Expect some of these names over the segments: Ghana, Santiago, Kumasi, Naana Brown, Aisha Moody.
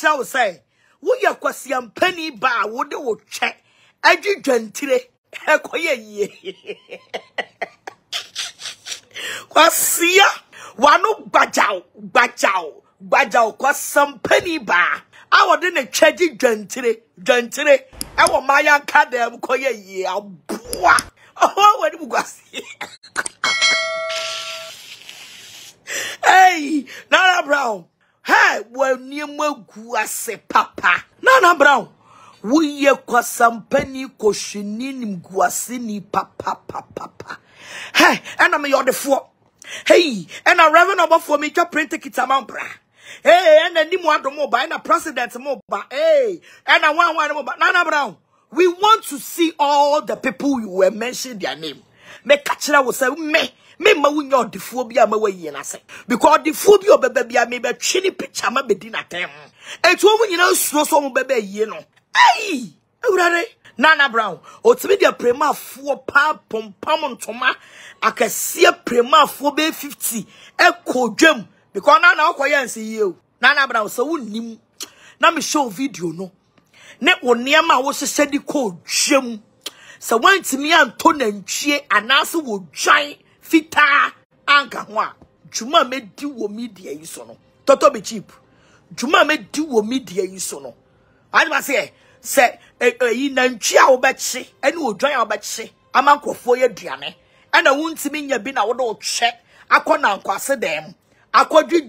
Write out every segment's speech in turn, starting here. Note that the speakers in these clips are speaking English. kyerɛ say wo ye kwasiam pani ba wo de wo twɛ adwedwantire ekoyɛ yie kwasia wano gbajaw kwasam pani ba awɔ de ne twɛgi dwantire ɛwɔ maya kadam koyɛ yie aboa oho wadi bugwasi hey Naana Brown hey when you mugwase papa Naana Brown we ye kwasampani koshini mugwase ni papa hey and I'm your defo hey and I reverend about for me to print ticket amount bra hey and then one to mobile and a president mobile hey and I want mobile Naana Brown we want to see all the people you were mentioning their name. Me kachira wo say me ma wo nya odefo bia ma wayi na say because odefo bia obebe bia me be twini picture ma be di na tem. Etu wo nyina suro so mo bebe yi no. Ai, ewurare Naana Brown, otimi dia prema fo pa pom pam ntoma akase prema fo be 50 e ko dwam because na na okoye nse yi o. Naana Brown so wo nim na me show video no. Ne oniema wo sese di ko dwam. So one to me and ton and che and also will giant fita anka one. Juma me do wo media you sono. Toto be cheap. Juma me do wo media you sono. I was say in and chia or betche and will join our betche. I'm uncle for your diane. And I won't see me in your bin. I would all check. I can't unquase them. I could you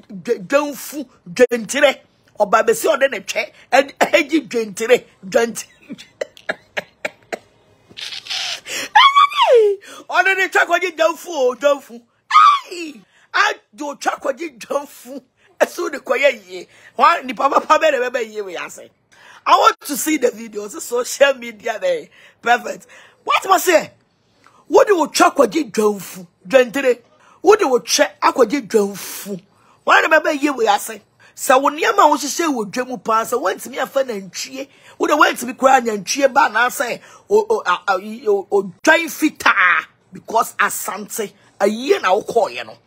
don't fool gentile or by the sea or then a check and edgy gentile. On the chocolate don't fool. I do chocolate don't fool. As soon as the one the papa better ye we are saying. I want to see the videos, the social media there. Perfect. What was it? What do you chocolate don't fool? Gentile. What do you check? I could get don't fool. Why remember ye we are saying? So when your man was to say with Jemu Pass, I went to me a friend and cheer. Would I went to be crying and cheer ban? I say, oh, dry fitter because as Sante a year now call you know.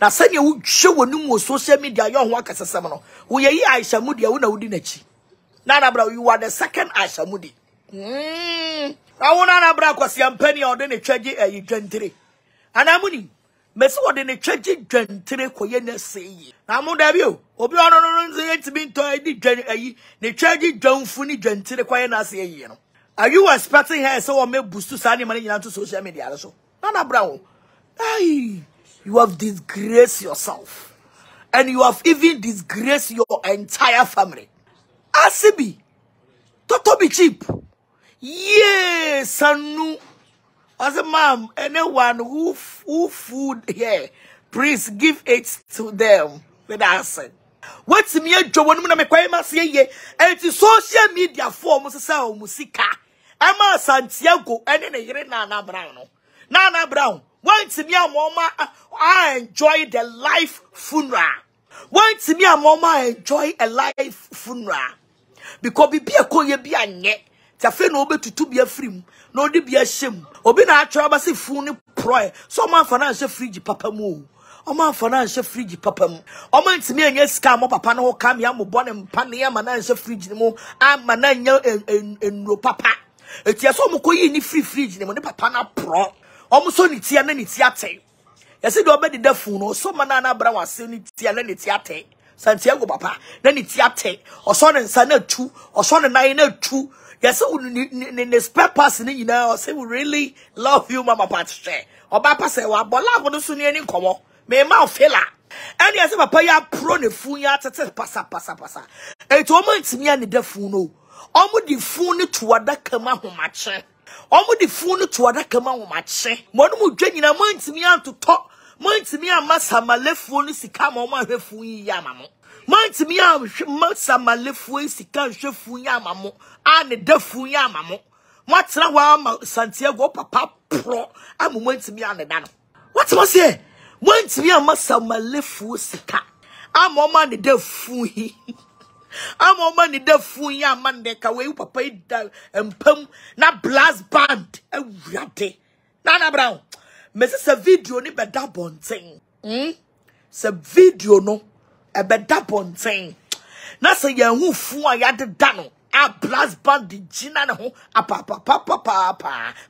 Now, send you show a new social media young workers as a seminal. We are Aisha Moody, I wouldn't do Nachi. Naana Brown, you are the second Aisha Moody. I want Naana Brown because you are penny or then a tragedy and you gentry. And I'm winning. Mesu wode ne twagi dwantire koye na sei na mo da bi o obi ono no nze yetimi to edi dwan ayi ne twagi dwanfu ni dwantire koye na sei yi no are you expecting her so me boost to sane mane nyina to social media so Naana Brown ai you have disgraced yourself and you have even disgraced your entire family asibi toto be cheap yes anu as a mom, anyone who food here, please give it to them. With answer. What's me a job? When I'm a say, and it's social media for Musa Musica. Emma Santiago, and then a Naana Brown. Naana Brown, once me a mama, I enjoy the life funeral. Once me a mama, I enjoy a life funeral. Because we be a koye be a net. Tafe no obetu tu bia frim na odi bia shem obi na atwa ba se fu ne proy so man financial fridge papa mu o man financial fridge papa mu o man ntimi anya scam papa no ho kam ya mo bone mpa ne ya financial fridge ne mu ama na nya enro papa etia so mo koyi ni free fridge ne mo ne papa na pro o mo so ni tia na ni tia te yesi do obedi da fu no so man na abra wase ni tia na ni tia te Santiago papa na ni tia te o so ne nsa na tu o so ne nan na tu. Yes, the spare person, you know, say we really love you, Mama Patricia. Or Papa say, "Wa bola go do suni any komo." Me ma ofela. And yes, Papa ya pro ne phone ya tete pasa. E to mo ntimi ani da phone no. Omo di phone to ada kama homache. Omo di phone to ada kama homache. Mo no mo dwe nyina mo ntimi an to talk. Mo ntimi amasa male phone sika mo ma hwe phone yi ya mamo. Mount me out, Sika, Shefuya, Mamma, and the Defuya, Mamma. What's now, Mamma Santiago, Papa, Pro, and went me on the dano. What's my say? Went me a massa malefu Sika. I'm a man the Defuhi. I'm a man the Defuya, man, the Kawe, Papa, and Pum, not blast band, a ratty. Naana Brown, Mrs. A video, never double thing. It's a video, no. A better point saying, na se ye hu fu an ya de dano a blast band di jina ne ho apa pa pa pa pa pa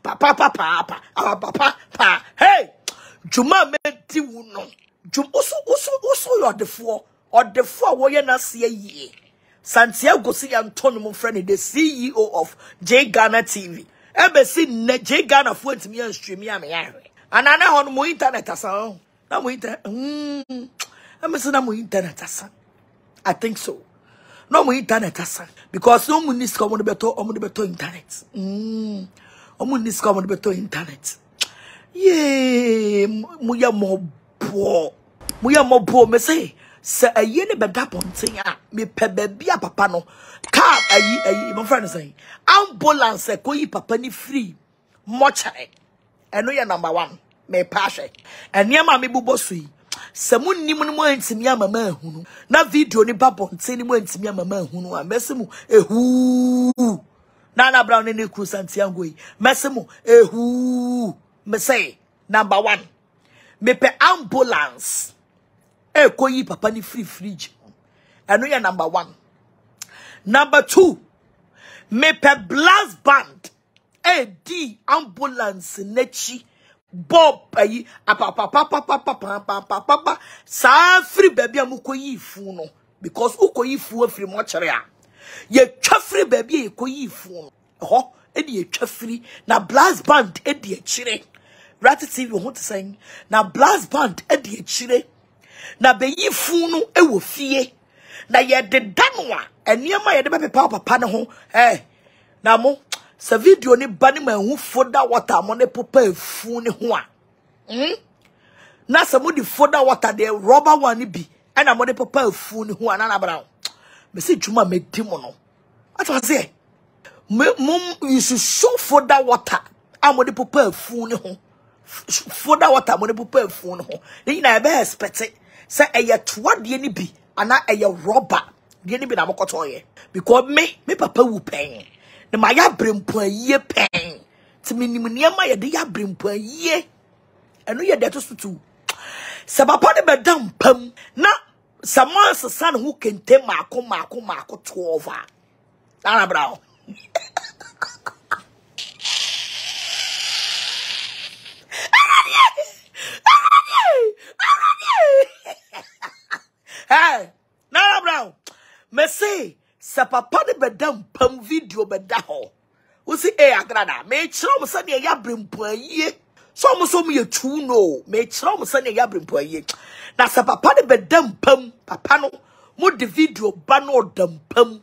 pa pa pa pa pa pa pa hey juma me di wu no jum usu yo de fo wo ye na se ye Santiago si Antonio my friend the CEO of J Ghana TV ebe si J Ghana fo ntimi an stream ya me ya anana ho no mo internet asa na mo internet I'm saying no more internet asa. I think so. No more internet asa because no one is coming to better. I'm going to internet. I'm is coming to better internet. Yeah, muya mo bo. Me say se aye ne beda ponten a me pebe bia papa no car aye my friend say ambulance ko yi papa ni free mortuary. Eno ya number one me pashe. Eni ama me bubo sui. Someone ni mo ntimi amama hunu na video ni babo ntini mo ntimi amama hunu a mesemu ehu Naana Brown ni ku Santiago yi mesemu ehu me say number 1 me pe ambulance e ko yi papa ni free fridge eno ya number 1 number 2 me pe blast band e di ambulance nechi Bob, ayi, apa, sa free baby amuko yifu no, because uko yifu free mortuary. Ye twa free baby e ko yifu. Ho, e di twa free na blast band e di chire. Rat TV want to say na blast band e di chire. Na be yifu no e wo fie. Na ye de danwa, eniema ye de be papa ne ho. Eh. Na mo se video ni bani ma hu foda water mo ne popa fu ne ho a na se mo di foda water de rubber one bi e na mo ne popa fu ne ho a na Brown me se juma me di mo no atwa se mum you should show foda water a mo ne popa fu ne ho foda water mo ne popa fu ne ho ni na e be expect se eye twa de ni bi ana eye rubber de ni bi na mo kotoye because me papa wu pen na ma ya brempon ye pen timinim ne ma ye de ya brempon ye eno ye de to sutu se papa ne bedam pam na someone san who can tell ma ko to over Naana Brown hey Naana Brown merci se papa ne bedam pam video bedaho wo si e agrada me chiro mo se ne ya brempon ye so mo ye tu no me chiro mo se ne ya brempon ye na se papa ne bedam pam papa no mo de video ba no dam pam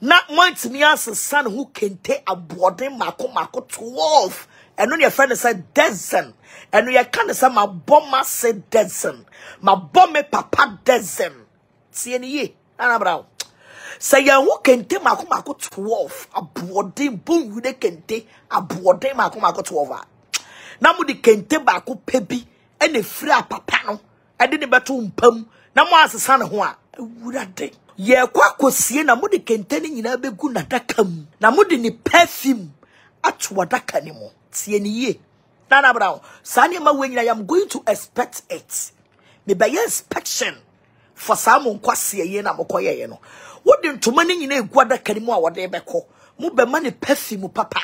na want me as son who can take aboden mako 12 eno ne friend said dozen eno ye kan say ma bomb said dozen ma bomb me papa dozen tie ne ye Naana Brown say who can take mako 12 aboden bun we can take aboden mako 12 na mo de kente ba ko pebi ene free papa no e de ne beto mpam na mo asesa ne ho a wurade ye kwa kosie na mo de kente ne nyina begu na dakam na mo de ne perfume atu wadaka ne mo tie ne ye Naana Brown sane ma we nyina I'm going to expect it me by inspection for someone kwasie ye na mokoye ye no wodin tuma ne nyina egu adaka ne mo a wode beko mo be ma ne perfume papa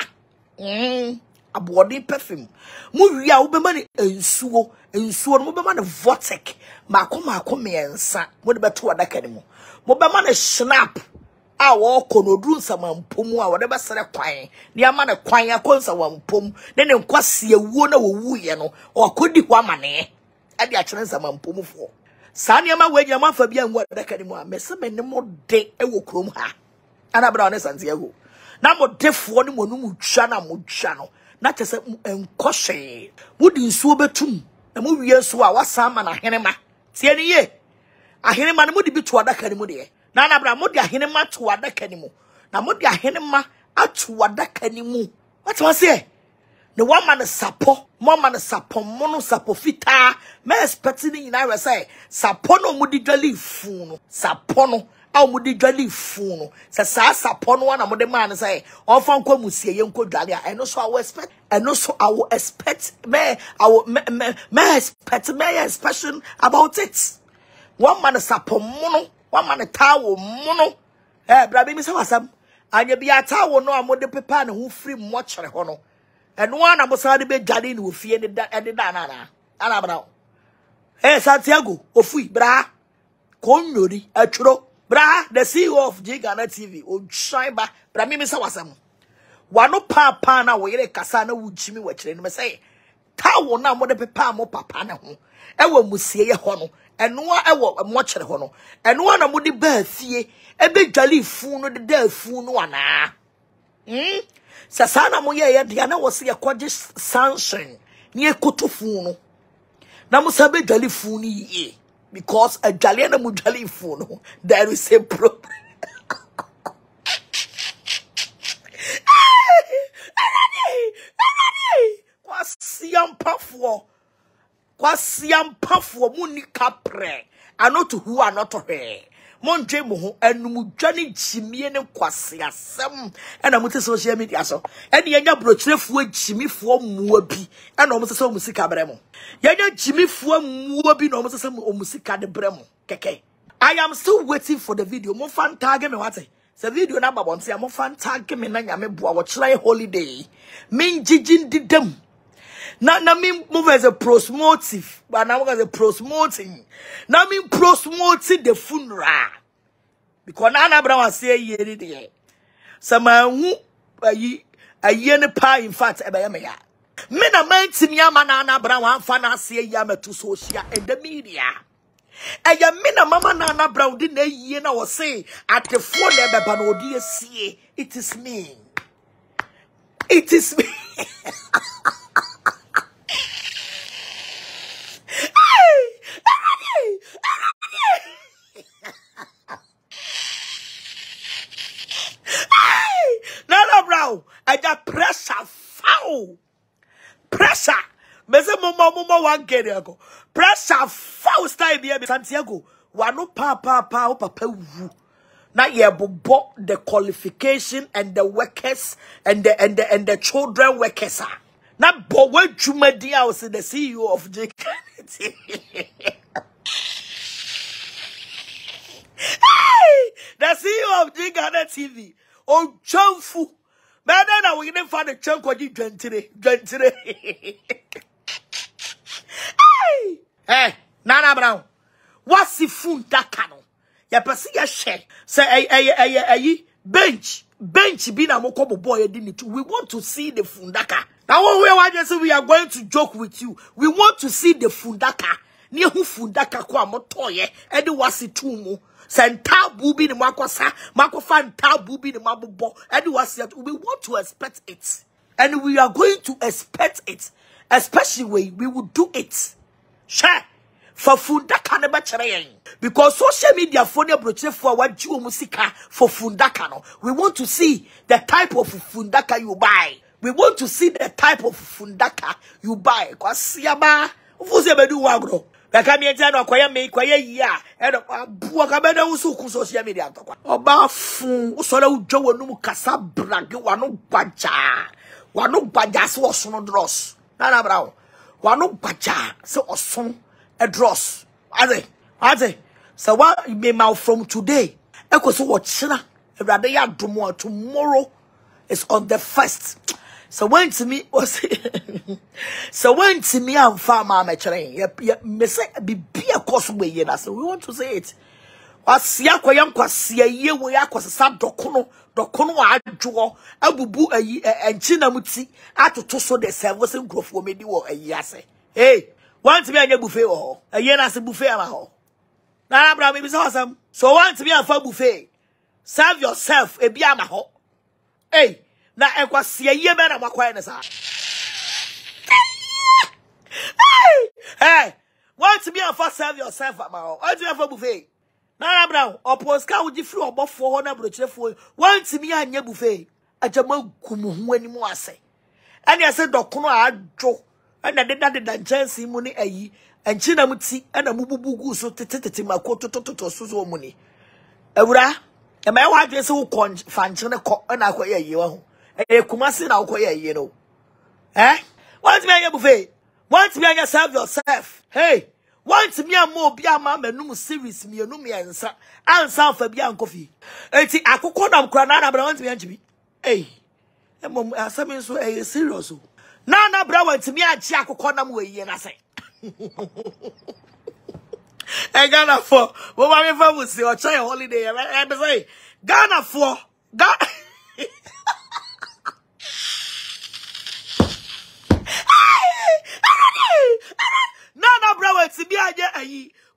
abode perfume mu wi a wo be ma ne ensuo no mo be ma ne vortex mako me ensa wo de beto adaka ne mo be ma ne snap a wo konodru nsamanpom a wo de besere kwan ne ama ne kwan akonsa wampom ne ne nkwase awuo na wo wuye no okodi ho amane ade a kyere nsamanpom fo sa ne ma wo agya ma fa bia nwo adaka ne mo a mese me ne mo de e wo krom ha ana bra one Santiago na mo defo ne mo no mu twa na mo twa no na tese enkose wudi nsuo betum na mo wie nsuo a wasama na henema tie ne ye ahenema ne mo di betu adaka ne mo de na na bra mo di ahenema to adaka ne mo na mo di ahenema atu adaka ne mo what was here ne wama ne sapo mo ma ne sapo mo no sapo fita me expect ni nyina we say sapo no mo di dwali fu no sapo no a mo di dwali fu no se sa sapo no na mo de ma ne say ofan kwa musie ye nko dwali a eno so I expect eno so I will expect me expect me expression about it one man sapo mo no One man a towel, mono. Eh, Brabby Miss Hassam. And you be a towel, no, I'm with the pepper who free much on honor. And one I'm sorry, be Jadin who feared it and the Danana. Anabra. Eh, Santiago, Ofi, bra. Conuri, a churro. Bra, the CEO of Jigana TV. O shine back, Brabby Miss Hassam. Wano papa na wele kasana wujimi wachile. Nime say, tawo na mwode pepa mo papa na hon. Ewe musiye hono. Enwa ewe mwachile hono. Enwa na mwode berthye. Ebe jali funo de del funo wana. Sasana mwoye ya diyana wasiye kwa je sanction. Nye kutu funo. Na mwosabe jali funi ye. Because a jali na mwjali funo. There is a problem. Kwasiam pafo muni kapre anoto hu anoto he monje mo ho anumdwa ne jimie ne kwasiasem ena muti social media so ena yanya brochirefu ajimifuo muabi ena omusese omusika bremo yanya jimifuo muabi na omusese omusika de bremo keke. I am still waiting for the video mo fan tag me wate. The video na babonse mo fan tag me na nyame boa wo try holiday min jijin didem. Now me move as a prosmotive, but now as a prosmoting. Now me prosmoting the funeral because Naana Brown say ye dey. Some who a year ne pa in fact e be me ya. Me na man timi ama Naana Brown fan say ya me to social and the media. E ya me na mama Naana Brown dey na ye na we say at the phone e be pa no dey see. It is me. It is me. Pressure foul. Pressure. Mese momo wan kere ko. Pressure foul style be Santiago. Wano pa o papa wu. Na ye bobo the qualification and the workers and the children workers. Na bo we jumadi I was the CEO of JKT. Hey, the CEO of JKT TV. Oh, Chomfu. But then I will find a chunk of you, gentile. Hey, hey, Naana Brown. What's the food that canoe? Ya pasi ya share. Say, hey, bench, be na mokobo boy, didn't we want to see the fundaka? Now, what we are going to joke with you. We want to see the fundaka. Ni hu fundaka kwa motoye, and the wasi tumu. Santa bubi ni makwasa, makwafan ta bubi ni mabubo. And was that we want to expect it. And we are going to expect it. Especially when we will do it. Share. For fundaka neba charayen. Because social media phone broche for what you musika for fundaka no. We want to see the type of fundaka you buy. We want to see the type of fundaka you buy. Kwasiyaba. Ufuze bedu wagro. Baka mienza no kwaye me kwaye ya e do abu akabeda usu ku social media tokwa oba fun usora udwo wonu kasa brage wanu gbaja se osun dross Naana Brown wanu gbaja se osun a dross ade so what me mouth from today ekoso wo chira ewrade ya domo tomorrow is on the first. So when to me was so when to me I'm far mama train. Me say be a course we na so we want to say it. Asia kwayam kwasia ye we akwasa dokono adwo abubu ayi enchi na muti atoto so the service nkrofo me di wo ayi ase. Hey, want to be anya buffet ho. Ayi na se buffet ama ho. Naana Brown me be so awesome. So want to be a buffet. Serve yourself e bi ama ho. Hey, na ekwa sie ye me na makwa ne sa. Hey, want to be a fast serve yourself at my home. What do you have for buffet? Naana Brown, opos ka wo di free obo fo ho na brochefo. Want me anya buffet. Ajama gumu ho animu ase. Ani ase dokono adwo. Ana deda jansi mu ni ayi. Enchi na muti, ana mububugu so tete makotototo sozo mu ni. Awura, e mai wa dwese wo fanche ne ko na akoye ayi wa ho. E kumasi na ukoye ye no. Eh? Want me anya buffet? Want me anya serve yourself? Hey, Once me a mo be a mama no serious me no me answer. Answer for be an coffee. Enti akokodam kra Naana Brown me anchi bi. Hey. Emom asami so e serious o. Naana Brown me anchi akokodam we ye na say. Ghana for we ma me fa we say o try holiday. I be say Ghana for Ghana. Naana Brown to be a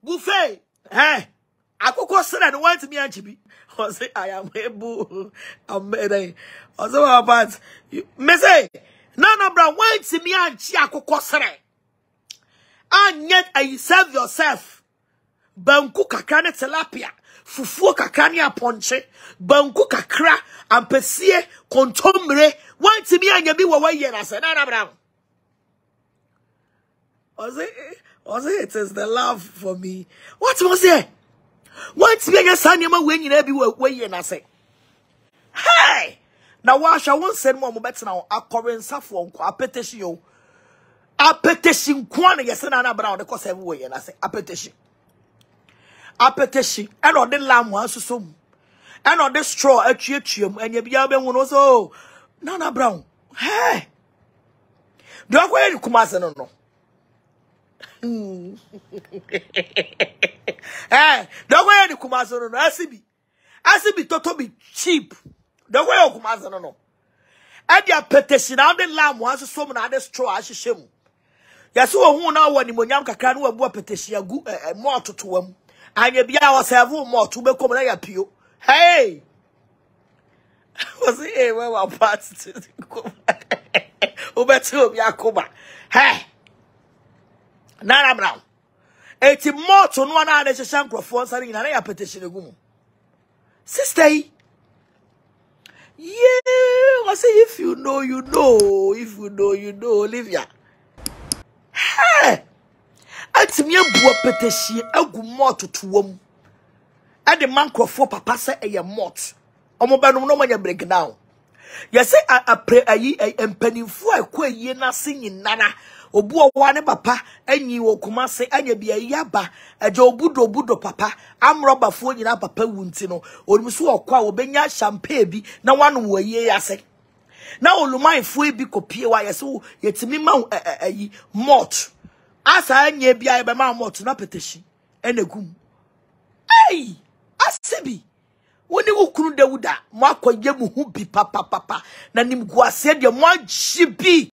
buffet. Hey, I could question and want to be a chibi. Or say, I am a boo. I'm a or so about you. Messay, Naana Brown went to me and Chiako. And yet, I serve yourself. Banku kakane tilapia. Fufu kakania ponche. Banku kakra. And pesie contombre. Want to be a yabi wawayen. I said, Naana Brown. Ose, it is the love for me. What was it? What's being a son? You know, when you never weigh in, I say, hey, now, wash. I won't send more better now. A current saffron, a petition, corner, yes, and Naana Brown, the cost everywhere, and I say, a petition, and on the lamb was so, and on the straw, a chium, and you be a man also. Naana Brown, hey, do I wear you come as no? Eh, don't wear the kumazo no. Asibi toto be cheap. Don't wear the kumazo no. And your petition out the lamb wants so many other straw as she shemu. Yasu who now when Monyam Kakran were more petition more to him. And you be ourselves more to become an appeal. Hey, was it where our parts to come? Ubetu Yakuba. Hey. Naana Brown. Eti moto no na de shan crofon sari na ya petition egum. Sister. Yeah, I say if you know you know, if you know you know, Olivia. Hey. Ati me bu petition egum moto tuom. E de man crofo papa say e mot. Omo banum no manya break down. Ya say a pray ayi empanimfo akwaye na sinyin nana. Obu wane papa enyi wo kumase anya bia yaba eje obudo papa amroba fo nyina papa wunti no olumsu okwa obenya champagne bi na wanu waye yase na oluman fo bi kopie wa yese yetimi ma ayi mort asa anya bia be ma mort na petition enegum ei asibi woni wo kunu Dawuda mo akoye mu hu bi papa na nimguase de mo ajibi